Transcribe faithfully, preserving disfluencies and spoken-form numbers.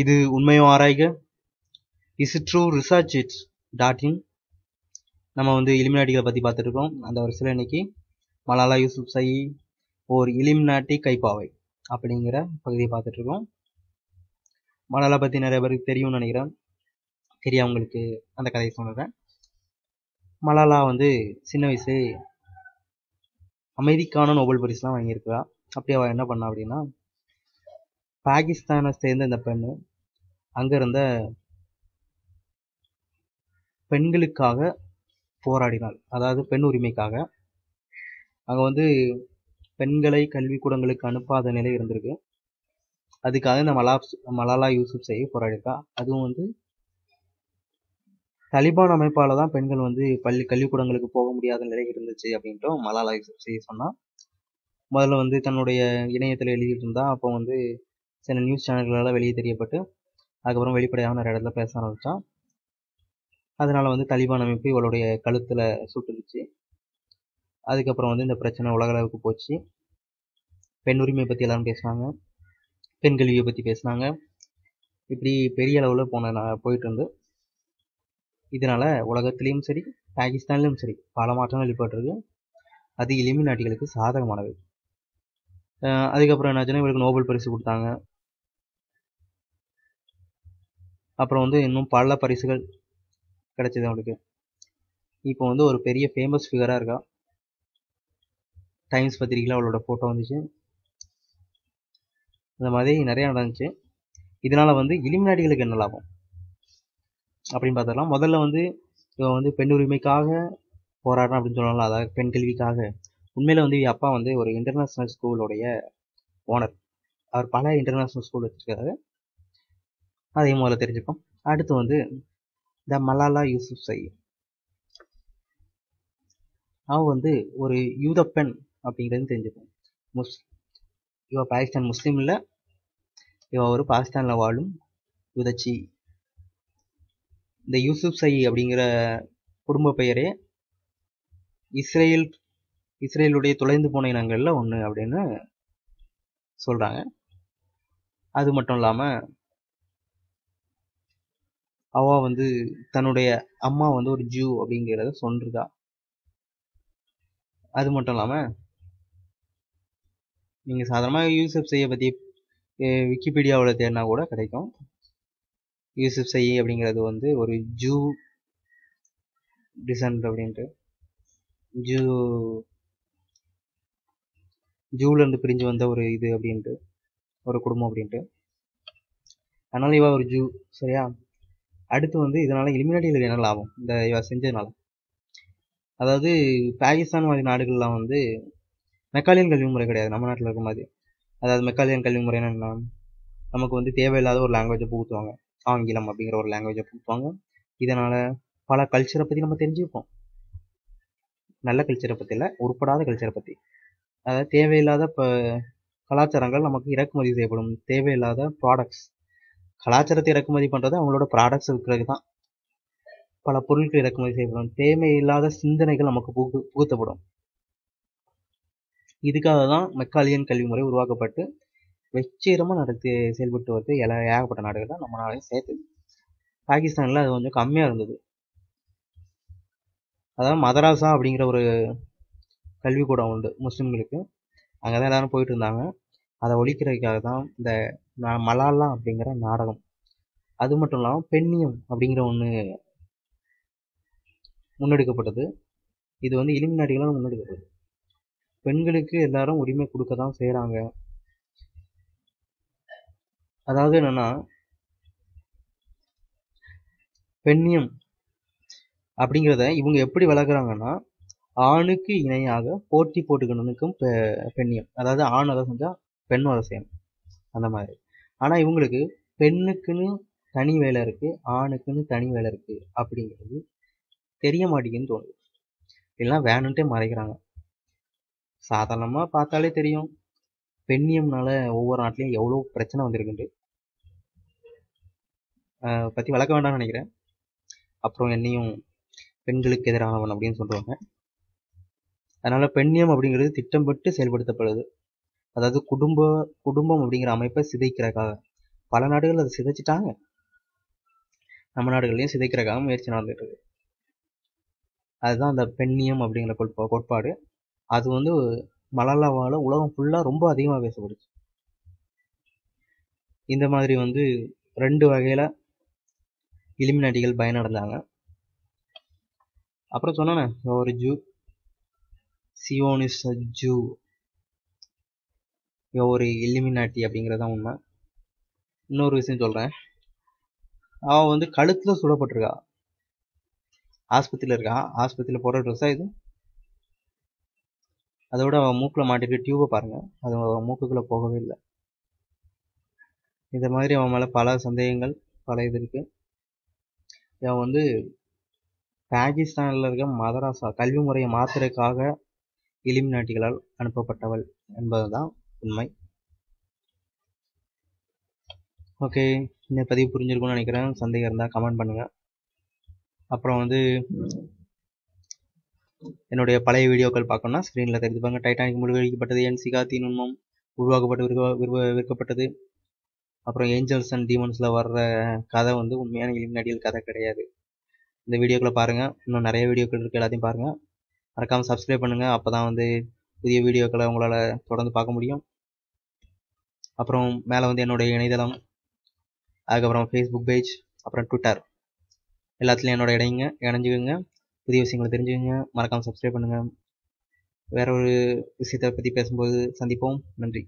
இது உண்மையும் ஆராய்க இஸ்ட்ரூ ரிசர்ச் இட்ஸ் டாட் இன். நம்ம வந்து இலிமினாட்டிகளை பற்றி பார்த்துருக்கோம். அந்த வரிசையில் இன்னைக்கு மலாலா யூசுப்சாய் ஓர் இலிமினாட்டி கைப்பாவை அப்படிங்கிற பகுதியை பார்த்துட்ருக்கோம். மலாலா பற்றி நிறைய பேருக்கு தெரியும்னு நினைக்கிறேன். சரி, அவங்களுக்கு அந்த கதையை சொல்கிறேன். மலாலா வந்து சின்ன வயசு அமைதிக்கான நோபல் பரிசுலாம் வாங்கியிருக்கிறா. அப்படி அவள் என்ன பண்ணா அப்படின்னா, பாகிஸ்தானை சேர்ந்த இந்த பெண்ணு அங்கே இருந்த பெண்களுக்காக போராடினாள். அதாவது பெண் உரிமைக்காக. அங்கே வந்து பெண்களை கல்விக்கூடங்களுக்கு அனுப்பாத நிலை இருந்திருக்கு. அதுக்காக இந்த மலா மலாலா யூசுப்சாய் போராடியிருக்கா. அதுவும் வந்து தலிபான் அமைப்பால் தான் பெண்கள் வந்து பள்ளி கல்விக்கூடங்களுக்கு போக முடியாத நிலை இருந்துச்சு அப்படின்ட்டும் மலாலா யூசுப்சாய் சொன்னால். முதல்ல வந்து தன்னுடைய இணையத்தில் எழுதிட்டு இருந்தா. அப்போ வந்து சில நியூஸ் சேனல்களால் வெளியே தெரியப்பட்டு அதுக்கப்புறம் வெளிப்படையாக நிறைய இடத்துல பேச ஆரம்பித்தான். அதனால் வந்து தலிபான் அமைப்பு இவளுடைய கழுத்தில் சுட்டுருச்சு. அதுக்கப்புறம் வந்து இந்த பிரச்சனை உலகளவுக்கு போச்சு. பெண் உரிமையை பற்றி எல்லாரும் பேசினாங்க, பெண் கல்வியை பற்றி பேசினாங்க. இப்படி பெரிய அளவில் போன நான் போயிட்டு இருந்து இதனால் உலகத்துலேயும் சரி பாகிஸ்தான்லேயும் சரி பல மாற்றங்கள் ஏற்பட்டுருக்கு. அது இலிமினாட்டிகளுக்கு சாதகமானது. அதுக்கப்புறம் என்னாச்சுன்னா, இவருக்கு நோபல் பரிசு கொடுத்தாங்க. அப்புறம் வந்து இன்னும் பல பரிசுகள் கிடைச்சது அவளுக்கு. இப்போ வந்து ஒரு பெரிய ஃபேமஸ் ஃபிகராக இருக்கா. டைம்ஸ் பத்திரிகையில் அவளோட ஃபோட்டோ வந்துச்சு. இந்த மாதிரி நிறையா நடந்துச்சு. இதனால் வந்து இலிமினாட்டிகளுக்கு என்ன லாபம் அப்படின்னு பார்த்துக்கலாம். முதல்ல வந்து இவன் வந்து பெண் உரிமைக்காக போராடணும் அப்படின்னு சொல்லலாம். அதாவது பெண் கல்விக்காக. உண்மையில் வந்து என் அப்பா வந்து ஒரு இன்டர்நேஷ்னல் ஸ்கூலுடைய ஓனர். அவர் பல இன்டர்நேஷ்னல் ஸ்கூல் வச்சுருக்காரு. அதே முதல்ல தெரிஞ்சுப்போம். அடுத்து வந்து த மலாலா யூசுப்சாய். அவன் வந்து ஒரு யூத பெண் அப்படிங்கிறது தெரிஞ்சுப்போம். முஸ் இவ பாகிஸ்தான் முஸ்லீம் இல்லை. இவ ஒரு பாகிஸ்தானில் வாழும் யுதச்சி. இந்த யூசுப்சாய் அப்படிங்கிற குடும்ப பெயரே இஸ்ரேல் இஸ்ரேலுடைய தொலைந்து போன இனங்களில் ஒன்று அப்படின்னு சொல்கிறாங்க. அது மட்டும் இல்லாமல் அவள் வந்து தன்னுடைய அம்மா வந்து ஒரு ஜூ அப்படிங்கிறத சொல்லிருக்கா. அது மட்டும் இல்லாமல் நீங்கள் சாதாரணமாக யூசுப்சாயை பற்றி விக்கிபீடியாவில் தேடினா கூட கிடைக்கும். யூசுப்சாய் அப்படிங்கிறது வந்து ஒரு ஜூ டிசன்ட் அப்படின்ட்டு ஜூ ஜூவிலேருந்து பிரிஞ்சு வந்த ஒரு இது அப்படின்ட்டு ஒரு குடும்பம் அப்படின்ட்டு. அதனால் இவா ஒரு ஜூ. சரியா? அடுத்து வந்து இதனால் இலிமினாட்டிகளுக்கு என்ன லாபம் இந்த இவா செஞ்சதுனால? அதாவது பாகிஸ்தான் மாதிரி நாடுகள்லாம் வந்து மெக்காலியன் கல்வி முறை கிடையாது நம்ம நாட்டில் இருக்க மாதிரி. அதாவது மெக்காலியன் கல்வி முறைன்னா என்ன? நமக்கு வந்து தேவையில்லாத ஒரு லாங்குவேஜை புகுத்துவாங்க. ஆங்கிலம் அப்படிங்கிற ஒரு லாங்குவேஜை புகுத்துவாங்க. இதனால் பல கல்ச்சரை பற்றி நம்ம தெரிஞ்சுப்போம். நல்ல கல்ச்சரை பற்றி இல்லை, உருப்படாத கல்ச்சரை பற்றி. அதாவது தேவையில்லாத இப்போ கலாச்சாரங்கள் நமக்கு இறக்குமதி செய்யப்படும். தேவையில்லாத ப்ராடக்ட்ஸ், கலாச்சாரத்தை இறக்குமதி பண்ணுறது அவங்களோட ப்ராடக்ட்ஸ் இருக்கிறதுக்கு தான். பல பொருட்கள் இறக்குமதி செய்யப்படும். தேவையில்லாத சிந்தனைகள் நமக்கு புகு புகுத்தப்படும். இதுக்காக தான் மெக்காலியன் கல்வி முறை உருவாக்கப்பட்டு வெச்சீரமாக நடத்தி செயல்பட்டு வருது. எல்லா ஏகப்பட்ட நாடுகள் தான் நம்ம நாளையும் சேர்த்து. பாகிஸ்தானில் அது கொஞ்சம் கம்மியாக இருந்தது. அதாவது மதராசா அப்படிங்கிற ஒரு கல்விக்கூடம் உண்டு முஸ்லீம்களுக்கு. அங்கே தான் எல்லாரும் போயிட்டு இருந்தாங்க. அதை ஒழிக்கிறதுக்காக தான் இந்த மலாலா அப்படிங்கிற நாடகம். அது மட்டும் இல்லாமல் பெண்ணியம் அப்படிங்கிற ஒன்று முன்னெடுக்கப்பட்டது. இது வந்து இலிமினாட்டிகளால் முன்னெடுக்கப்பட்டது. பெண்களுக்கு எல்லாரும் உரிமை கொடுக்க தான் செய்கிறாங்க. அதாவது என்னென்னா, பெண்ணியம் அப்படிங்கிறத இவங்க எப்படி வளர்க்குறாங்கன்னா, ஆணுக்கு இணையாக போட்டி போட்டுக்கணுக்கும் பெண்ணியம். அதாவது ஆண் அதை செஞ்சால் பெண்ணும் அதை செய்யணும் அந்த மாதிரி. ஆனால் இவங்களுக்கு பெண்ணுக்குன்னு தனி வேலை இருக்குது, ஆணுக்குன்னு தனி வேலை இருக்குது அப்படிங்கிறது தெரிய மாட்டேங்குன்னு தோணுது. இல்லைன்னா வேணுன்ட்டே மறைக்கிறாங்க. சாதாரணமாக பார்த்தாலே தெரியும் பெண்ணியம்னால ஒவ்வொரு நாட்டிலையும் எவ்வளோ பிரச்சனை வந்திருக்குண்டு. பற்றி வளர்க்க வேண்டாம்னு நினைக்கிறேன். அப்புறம் என்னையும் பெண்களுக்கு எதிரானவன் அப்படின்னு சொல்லுவாங்க. அதனால் பெண்ணியம் அப்படிங்கிறது திட்டமிட்டு செயல்படுத்தப்படுது. அதாவது குடும்ப குடும்பம் அப்படிங்கிற அமைப்பை சிதைக்கிறக்காக. பல நாடுகள் அதை சிதைச்சிட்டாங்க. நம்ம நாடுகள்லையும் சிதைக்கிறக்காக முயற்சி நடந்துட்டு இருக்கு. அதுதான் அந்த பெண்ணியம் அப்படிங்கிற கோட்பா கோட்பாடு அது வந்து மலாலாவால் உலகம் ஃபுல்லாக ரொம்ப அதிகமாக பேசப்படுச்சு. இந்த மாதிரி வந்து ரெண்டு வகையில் இலுமினாட்டிகள் பயனடைந்தாங்க. அப்புறம் சொன்னேன் ஒரு ஜூ சியோனிஸ் ஜூ ஒரு இலுமினாட்டி அப்படிங்கிறதான் உண்மை. இன்னொரு விஷயம் சொல்கிறேன், அவன் வந்து கழுத்தில் சுடப்பட்டிருக்கா, ஆஸ்பத்திரியில் இருக்கா, ஆஸ்பத்திரியில் போடுற ட்ரெஸ்ஸாக இது. அதோட அவன் மூக்கில் மாட்டிட்டு டியூபை பாருங்கள், அது அவன் மூக்குக்குள்ளே போகவே இல்லை. இந்த மாதிரி அவன் மேலே பல சந்தேகங்கள் பல இது இருக்குது. அவன் வந்து பாகிஸ்தானில் இருக்க மதராசா கல்வி முறையை மாத்திரைக்காக இலுமினாட்டிகளால் அனுப்பப்பட்டவள் என்பது தான் உண்மை. ஓகே, இந்த பதிவு புரிஞ்சிருக்கும்னு நினைக்கிறேன். சந்தேகம் இருந்தால் கமெண்ட் பண்ணுங்கள். அப்புறம் வந்து என்னுடைய பழைய வீடியோக்கள் பார்க்கணும்னா ஸ்க்ரீனில் தெரிஞ்சுப்பாங்க. டைட்டானிக் முடிவெடுக்கப்பட்டது, என் சிகாத்தி நுண்மம் உருவாக்கப்பட்டு விற்க விரும்ப விற்கப்பட்டது. அப்புறம் ஏஞ்சல்ஸ் அண்ட் டீமன்ஸில் வர்ற கதை வந்து உண்மையான இலுமினாட்டிகள் கதை கிடையாது. இந்த வீடியோக்களை பாருங்கள், இன்னும் நிறைய வீடியோக்கள் இருக்குது, எல்லாத்தையும் பாருங்கள். மறக்காமல் சப்ஸ்கிரைப் பண்ணுங்கள், அப்போ தான் வந்து புதிய வீடியோக்களை உங்களால் தொடர்ந்து பார்க்க முடியும். அப்புறம் மேலே வந்து என்னுடைய இணையதளம், அதுக்கப்புறம் ஃபேஸ்புக் பேஜ், அப்புறம் ட்விட்டர், எல்லாத்துலேயும் என்னோட இடைங்க இணைஞ்சுக்கோங்க, புதிய விஷயங்களை தெரிஞ்சுக்கோங்க. மறக்காமல் சப்ஸ்கிரைப் பண்ணுங்கள். வேற ஒரு விஷயத்தை பற்றி பேசும்போது சந்திப்போம். நன்றி.